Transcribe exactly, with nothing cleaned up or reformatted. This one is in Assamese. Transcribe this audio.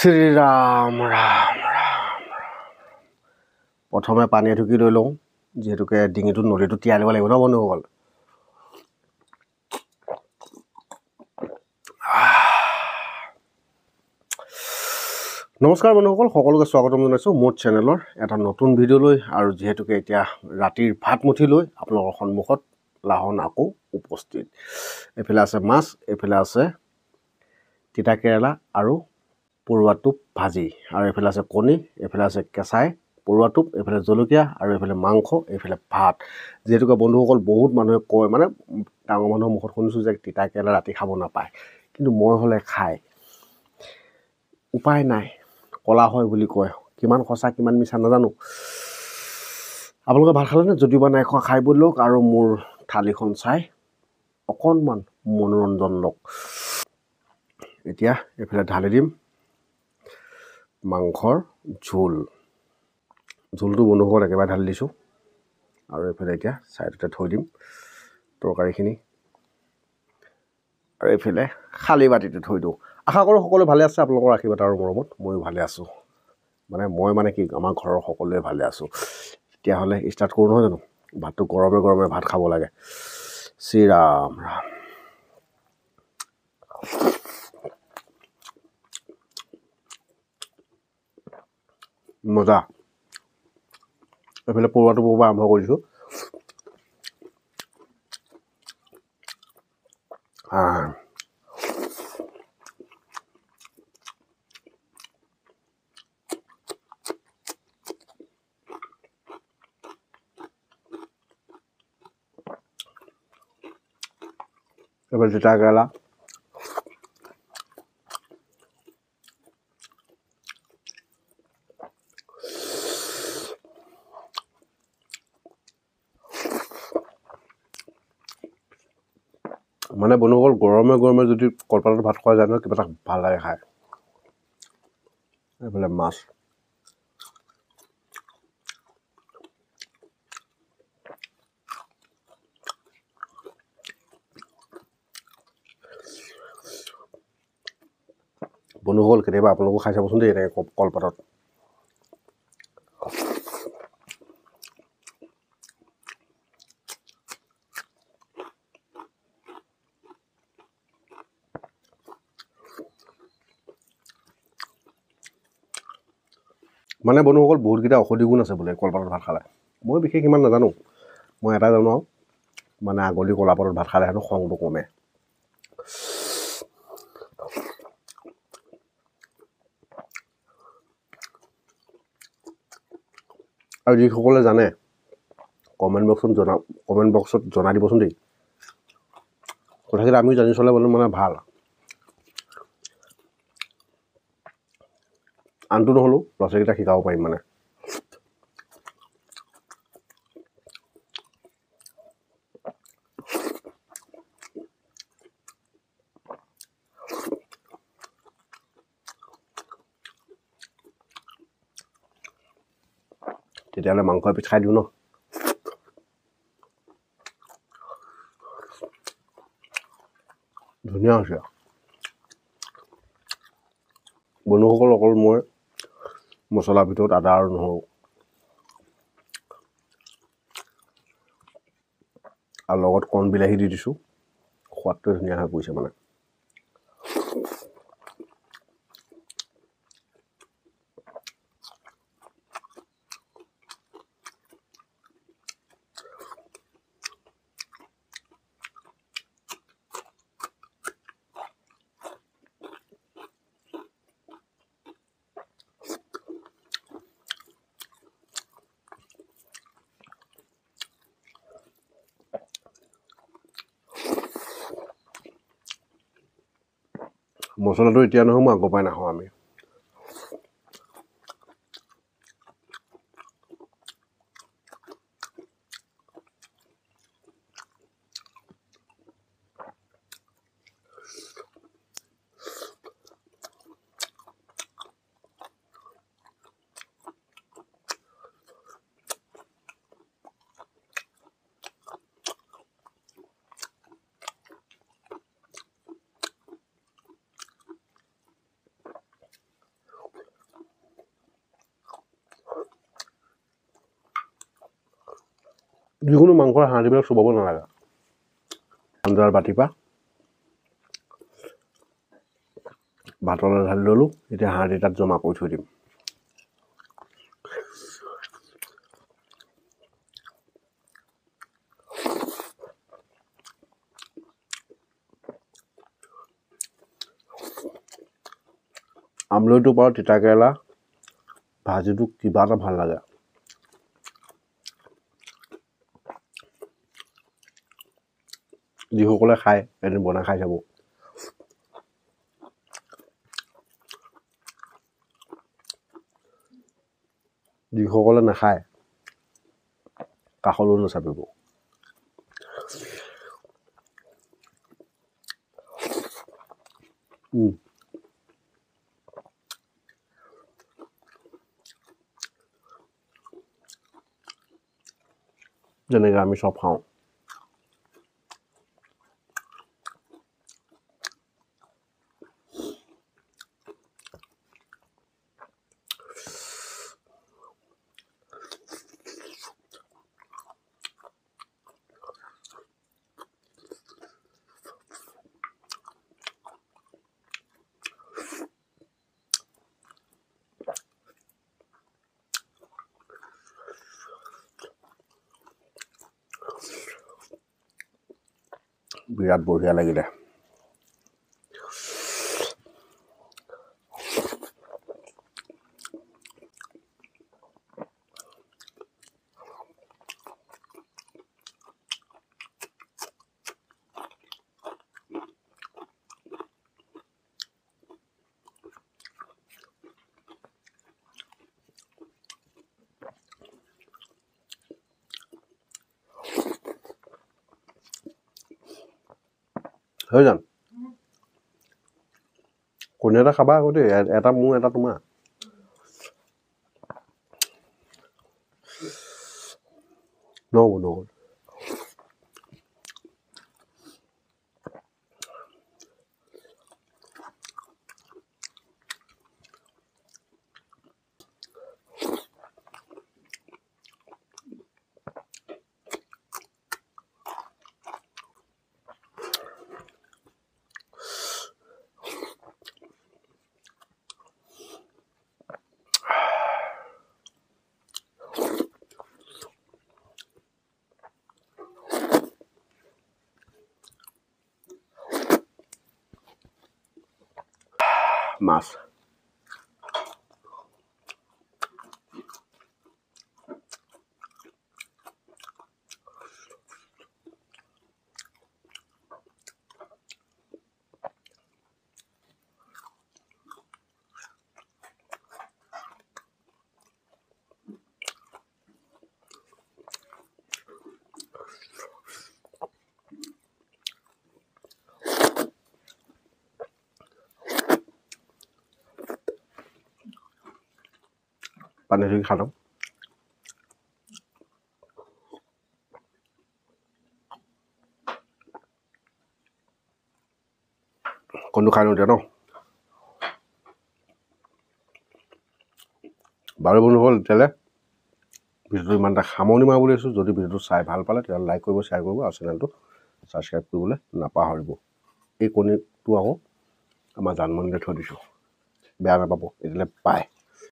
श्री राम राम राम प्रथम पानी एटुकी लै लौ जीहेतुके डिंगी नली তিয়াই ল'ব লাগিব ন বন্ধুসকল। নমস্কাৰ বন্ধুসকল, সকলোকে স্বাগতম জনাইছো মোৰ চেনেলৰ এটা নতুন ভিডিঅ' লৈ। আৰু যিহেতুকে এতিয়া ৰাতিৰ ভাত মুঠি লৈ আপোনালোকৰ সন্মুখত লাহন আকৌ উপস্থিত। এফালে আছে মাছ, এফালে আছে তিতা কেৰেলা আৰু পৰুৱা টোপ ভাজি, আৰু এফালে আছে কণী, এফালে আছে কেঁচাই পৰুৱা টোপ, এফালে জলকীয়া আৰু এফালে মাংস, এফালে ভাত। যিহেতুকে বন্ধুসকল বহুত মানুহে কয়, মানে ডাঙৰ মানুহৰ মুখত শুনিছোঁ যে তিতা কেৰেলা ৰাতি খাব নাপায়, কিন্তু মই হ'লে খাই উপায় নাই। কলা হয় বুলি কয়, কিমান সঁচা কিমান মিছা নাজানো। আপোনালোকে ভাত খালেনে? যদিও বা নাই খোৱা, খাই বৈ লওক আৰু মোৰ থালিখন চাই অকণমান মনোৰঞ্জন লওক। এতিয়া এইফালে ঢালি দিম মাংসৰ জোল। জোলটো বন্ধুসকল একেবাৰে ঢালি দিছোঁ, আৰু এইফালে এতিয়া ছাইডতে থৈ দিম তৰকাৰীখিনি, আৰু এইফালে খালী বাতিটো থৈ দিওঁ। আশা কৰোঁ সকলোৱে ভালে আছে, আপোনালোকৰ আশীৰ্বাদ আৰু মৰমত ময়ো ভালে আছোঁ। মানে মই মানে কি আমাৰ ঘৰৰ সকলোৱে ভালে আছোঁ। তেতিয়াহ'লে ষ্টাৰ্ট কৰোঁ, নহয় জানো? ভাতটো গৰমে গৰমে ভাত খাব লাগে। শ্ৰীৰাম ৰাম। মজা। এইফালে পৰুৱাটো পৰা আৰম্ভ কৰিছোঁ। এবাৰ তিতা কেৰেলা, মানে বন্ধুসকল গৰমে গৰমে যদি কলপাতত ভাত খোৱা যায় ন, কিবা এটা ভাল লাগে খায়। এইফালে মাছ, বন্ধুসকল কেতিয়াবা আপোনালোকো খাই চাবচোন দেই এনেকৈ কলপাতত। মানে বন্ধুসকল বহুতকেইটা ঔষধি গুণ আছে বোলে কলপাতত ভাত খালে। মই বিশেষ ইমান নাজানো, মই এটা জানো আৰু মানে আগলি কলাপাতত ভাত খালে হেনো খংটো কমে। আৰু যিসকলে জানে কমেণ্ট বক্সত জনা কমেণ্ট বক্সত জনাই দিবচোন দেই। কথাকেইটা আমিও জানি চলে বোলো মানে ভাল, আনটো নহ'লেও ল'ৰা ছোৱালীকেইটা শিকাব পাৰিম মানে। তেতিয়াহ'লে মাংস এপিচ খাই দিওঁ ন। ধুনীয়া হৈছে বন্ধুসকল। অকল মই মছলাৰ ভিতৰত আদা আৰু নহৰু আৰু লগত কণ বিলাহী দি দিছোঁ, সোৱাদটোৱে ধুনীয়া হৈ পৰিছে মানে। মছলাটো এতিয়া নহয়, মই আগৰ পৰাই নাখাওঁ। আমি যিকোনো মাংসৰ হাড়বিলাক চুবাব নালাগে। আঞ্জাৰ বাতি পা ভাতলৈ ঢালি ললোঁ, এতিয়া হাড় এটাত জমা কৰি থৈ দিম। আমলৈটো পাওঁ, তিতাকেৰেলা ভাজিটো কিবা এটা ভাল লাগে। যিসকলে খায় এদিন বনাই খাই যাব। যিসকলে নাখায় কাষলৈও নাচাপিব। যেনেকৈ আমি চব খাওঁ। বিৰাট বঢ়িয়া লাগিলে। হৈ যান কোন এটা খাবা আকৌ দেই, এটা মোৰ এটা তোমাৰ। নহ'ব নহ'ব মাছ পানী ধুই খালো। কোনটো খাই লওঁ এতিয়া ন। বাৰু বন্ধু হ'ল তেতিয়াহ'লে ভিডিঅ'টো ইমান এটা সামৰণি মাৰিব লৈছোঁ। যদি ভিডিঅ'টো চাই ভাল পালে তেতিয়াহ'লে লাইক কৰিব, শ্বেয়াৰ কৰিব আৰু চেনেলটো ছাবস্ক্ৰাইব কৰিবলৈ নাপাহৰিব। এই কণীটো আকৌ আমাৰ জানমণিলৈ থৈ দিছোঁ, বেয়া নাপাব, এইটোলৈ পায়।